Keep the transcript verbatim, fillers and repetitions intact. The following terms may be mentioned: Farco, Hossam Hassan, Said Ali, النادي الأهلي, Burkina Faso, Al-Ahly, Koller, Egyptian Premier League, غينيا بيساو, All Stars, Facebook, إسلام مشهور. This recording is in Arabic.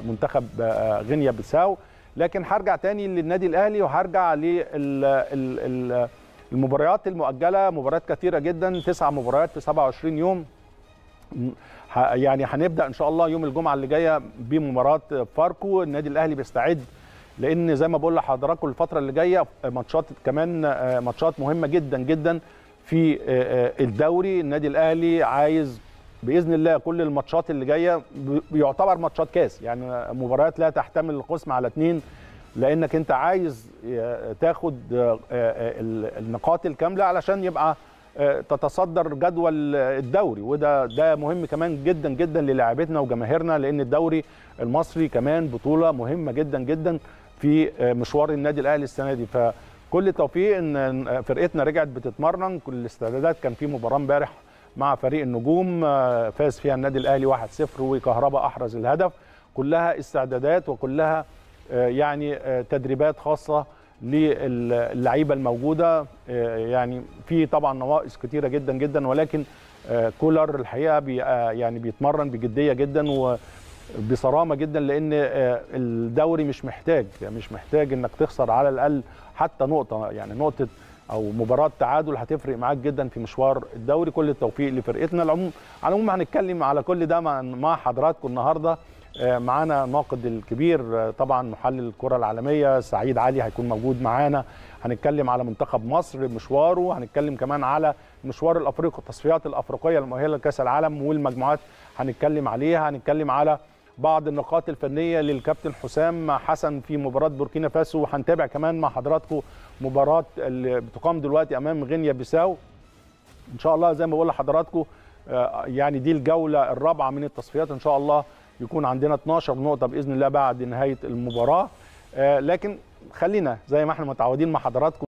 منتخب غينيا بيساو. لكن هرجع تاني للنادي الاهلي وهرجع للمباريات المؤجله، مباريات كثيره جدا، تسع مباريات في سبعة وعشرين يوم. يعني هنبدا ان شاء الله يوم الجمعه اللي جايه بمباراه فاركو. النادي الاهلي بيستعد، لان زي ما بقول لحضراتكم الفتره اللي جايه ماتشات، كمان ماتشات مهمه جدا جدا في الدوري. النادي الاهلي عايز باذن الله كل الماتشات اللي جايه يعتبر ماتشات كاس، يعني مباريات لا تحتمل القسم على اثنين، لانك انت عايز تاخد النقاط الكامله علشان يبقى تتصدر جدول الدوري. وده ده مهم كمان جدا جدا للاعبتنا وجماهيرنا، لان الدوري المصري كمان بطوله مهمه جدا جدا في مشوار النادي الاهلي السنه دي. فكل التوفيق ان فرقتنا رجعت بتتمرن، كل الاستعدادات. كان في مباراه امبارح مع فريق النجوم فاز فيها النادي الاهلي واحد صفر وكهرباء احرز الهدف. كلها استعدادات وكلها يعني تدريبات خاصه للعيبه الموجوده. يعني في طبعا نواقص كتيره جدا جدا، ولكن كولر الحقيقه بي يعني بيتمرن بجديه جدا وبصرامه جدا، لان الدوري مش محتاج مش محتاج انك تخسر على الاقل حتى نقطه، يعني نقطه او مباراه تعادل هتفرق معاك جدا في مشوار الدوري. كل التوفيق لفرقتنا. العموم على العموم هنتكلم على كل ده مع حضراتكم النهارده. معانا الناقد الكبير طبعا محلل الكره العالميه سعيد علي هيكون موجود معانا. هنتكلم على منتخب مصر مشواره، هنتكلم كمان على مشوار الافريقي، التصفيات الافريقيه المؤهله لكاس العالم والمجموعات هنتكلم عليها. هنتكلم على بعض النقاط الفنيه للكابتن حسام حسن في مباراه بوركينا فاسو، وهنتابع كمان مع حضراتكم مباراه اللي بتقام دلوقتي امام غينيا بيساو. ان شاء الله زي ما بقول لحضراتكم يعني دي الجوله الرابعه من التصفيات، ان شاء الله يكون عندنا اثناشر نقطه باذن الله بعد نهايه المباراه. لكن خلينا زي ما احنا متعودين مع حضراتكم